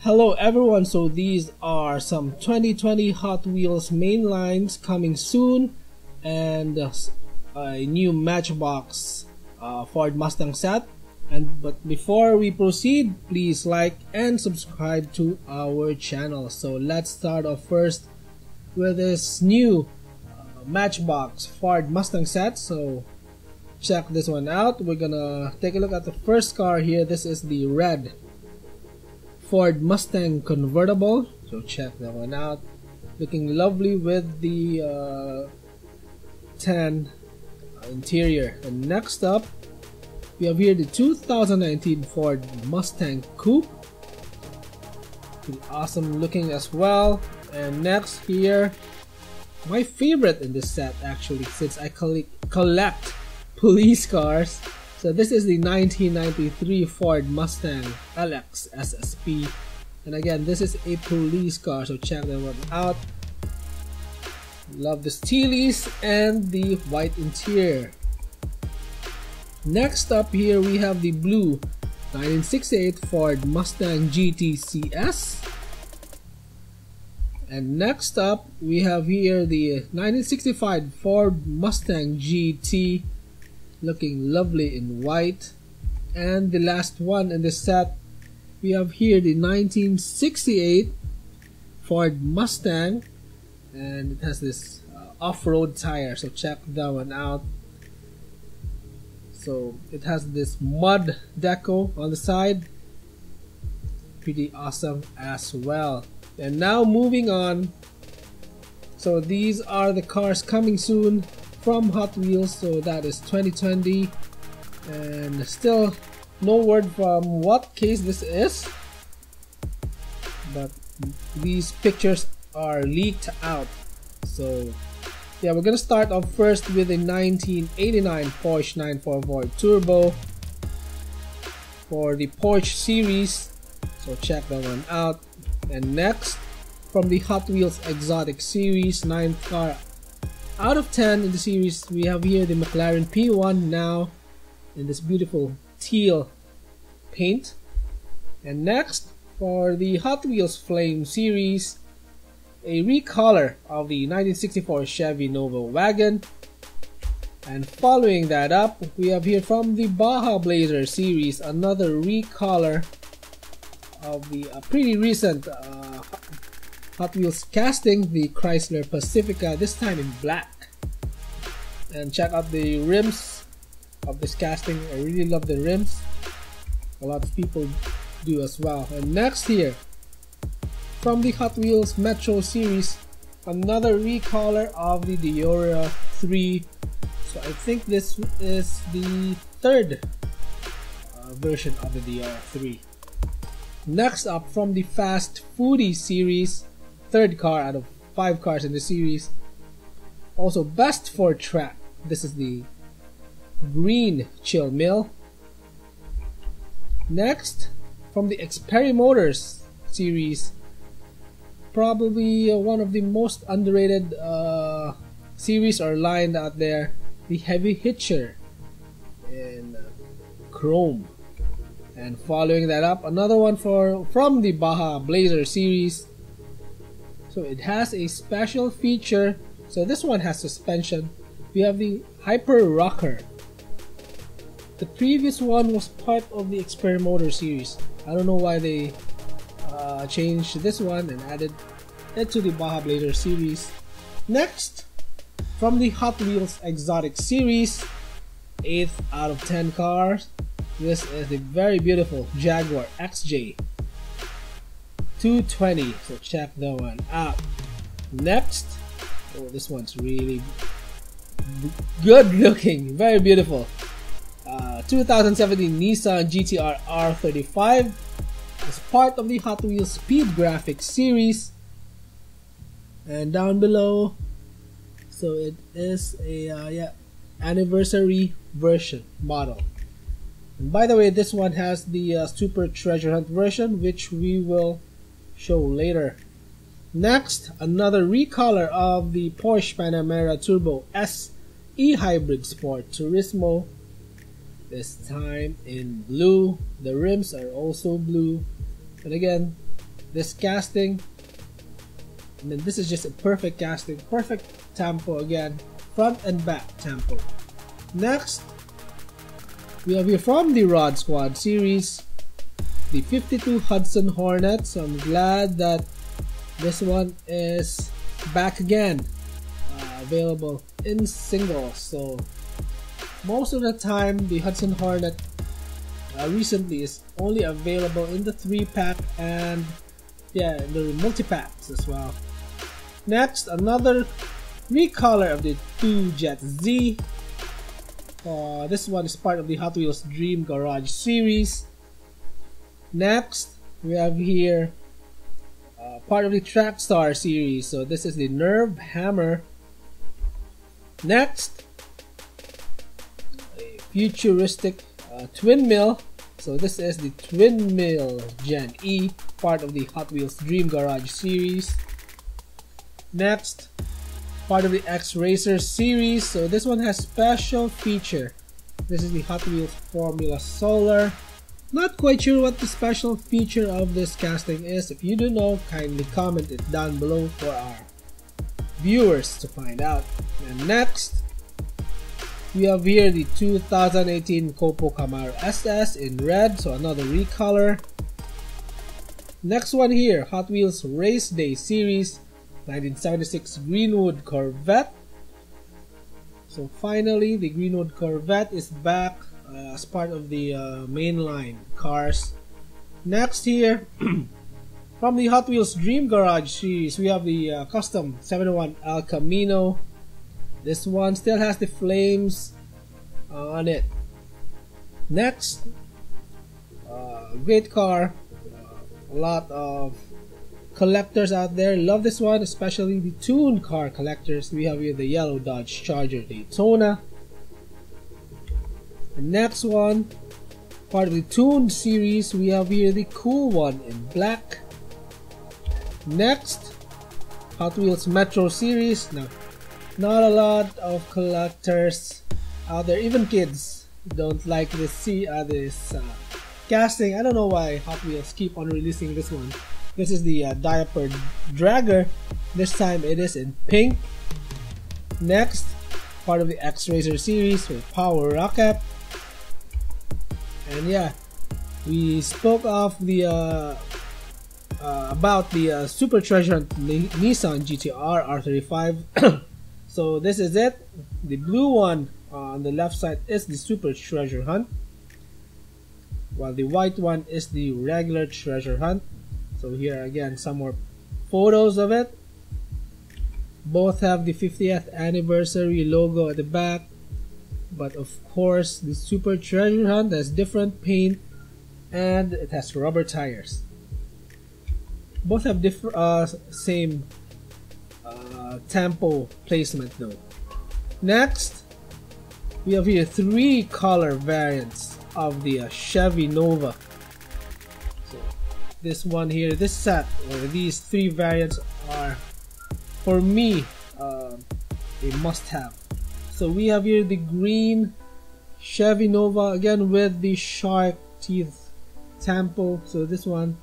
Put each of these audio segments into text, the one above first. Hello everyone, so these are some 2020 Hot Wheels mainlines coming soon, and a new Matchbox Ford Mustang set. But before we proceed, please like and subscribe to our channel. So let's start off first with this new Matchbox Ford Mustang set. So check this one out. We're gonna take a look at the first car here. This is the red Ford Mustang convertible. So check that one out. Looking lovely with the tan interior. And next up, we have here the 2019 Ford Mustang Coupe. Pretty awesome looking as well. And next here, my favorite in this set actually, since I collect police cars. So this is the 1993 Ford Mustang LX SSP. And again, this is a police car, so check that one out. Love the steelies and the white interior. Next up here, we have the blue 1968 Ford Mustang GTCS. And next up, we have here the 1965 Ford Mustang GT, looking lovely in white. And the last one in the set, we have here the 1968 Ford Mustang, and it has this off-road tire, so check that one out. So it has this mud deco on the side, pretty awesome as well. And now moving on, so these are the cars coming soon from Hot Wheels. So that is 2020, and still no word from what case this is, but these pictures are leaked out. So yeah, we're gonna start off first with a 1989 Porsche 944 Turbo for the Porsche series, so check that one out. And next, from the Hot Wheels Exotic series, 9th car out of 10 in the series, we have here the McLaren P1 now in this beautiful teal paint. And next, for the Hot Wheels Flame series, a recolor of the 1964 Chevy Nova wagon. And following that up, we have here from the Baja Blazer series, another recolor of the pretty recent Hot Wheels casting, the Chrysler Pacifica, this time in black. And check out the rims of this casting. I really love the rims, a lot of people do as well. And next here, from the Hot Wheels Metro series, another recolor of the Deora 3. So I think this is the third version of the Deora 3. Next up, from the Fast Foodie series, third car out of 5 cars in the series, also best for track. This is the green Chill Mill. Next, from the Experimotors series, probably one of the most underrated series or line out there, the Heavy Hitcher in chrome. And following that up, another one from the Baja Blazer series. So it has a special feature, so this one has suspension. We have the Hyper Rocker. The previous one was part of the Experimotors series. I don't know why they changed this one and added it to the Baja Blazer series. Next, from the Hot Wheels Exotic series, 8th out of 10 cars, this is the very beautiful Jaguar XJ220, so check that one out. Next, oh, this one's really good looking, very beautiful, 2017 Nissan GTR R35. As part of the Hot Wheels Speed Graphics series. And down below, so it is a anniversary version model. And by the way, this one has the Super Treasure Hunt version, which we will show later. Next, another recolor of the Porsche Panamera Turbo S E Hybrid Sport Turismo, this time in blue. The rims are also blue. And again, this casting, and then this is just a perfect casting, perfect tampo again, front and back tampo. Next, we have here from the Rod Squad series, the 52 Hudson Hornet. So I'm glad that this one is back again, available in singles. So most of the time the Hudson Hornet recently is only available in the 3-pack and yeah, in the multi-packs as well. Next, another recolor of the 2 Jet Z. This one is part of the Hot Wheels Dream Garage series. Next, we have here part of the Trackstar series. So this is the Nerve Hammer. Next, a futuristic Twin Mill. So this is the Twin Mill Gen E, part of the Hot Wheels Dream Garage series. Next, part of the X-Racer series. So this one has special feature. This is the Hot Wheels Formula Solar. Not quite sure what the special feature of this casting is. If you do know, kindly comment it down below for our viewers to find out. And next, we have here the 2018 Copo Camaro SS in red, so another recolor. Next one here, Hot Wheels Race Day series, 1976 Greenwood Corvette. So finally, the Greenwood Corvette is back as part of the mainline cars. Next here, from the Hot Wheels Dream Garage series, we have the Custom 71 El Camino. This one still has the flames on it. Next, great car. A lot of collectors out there love this one, especially the tuned car collectors. We have here the yellow Dodge Charger Daytona. The next one, part of the tuned series, we have here the cool one in black. Next, Hot Wheels Metro series. Now, not a lot of collectors out there, even kids, don't like this casting. I don't know why Hot Wheels keep on releasing this one. This is the Diaper Dragger. This time it is in pink. Next, part of the X-Racer series with Power Rocket. And yeah, we spoke of the about the Super Treasure Nissan GTR R35. So this is it. The blue one on the left side is the Super Treasure Hunt, while the white one is the regular Treasure Hunt. So here again, some more photos of it. Both have the 50th anniversary logo at the back, but of course the Super Treasure Hunt has different paint and it has rubber tires. Both have different same tempo placement though. Next, we have here 3 color variants of the Chevy Nova. So this one here, this set, or these 3 variants are for me a must-have. So we have here the green Chevy Nova again with the shark teeth tempo. So this one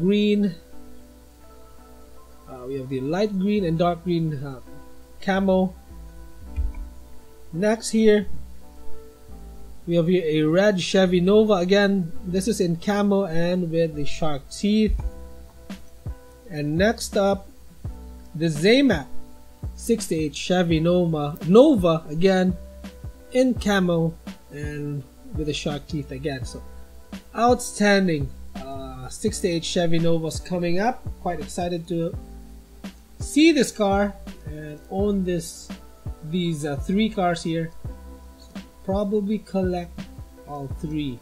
green. We have the light green and dark green camo. Next here, we have here a red Chevy Nova again. This is in camo and with the shark teeth. And next up, the Zamac 68 Chevy Nova again in camo and with the shark teeth again. So outstanding 68 Chevy Novas coming up. Quite excited to see this car and own these 3 cars here. Probably collect all 3.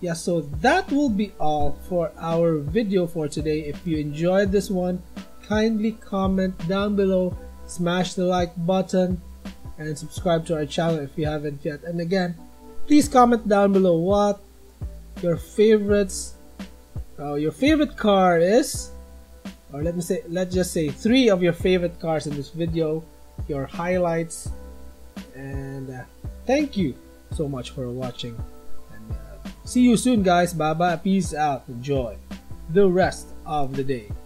Yeah, so that will be all for our video for today. If you enjoyed this one, kindly comment down below, smash the like button, and subscribe to our channel if you haven't yet. And again, please comment down below what your favorites your favorite car is, or let's just say 3 of your favorite cars in this video, your highlights, and thank you so much for watching, and see you soon guys. Bye bye, peace out, enjoy the rest of the day.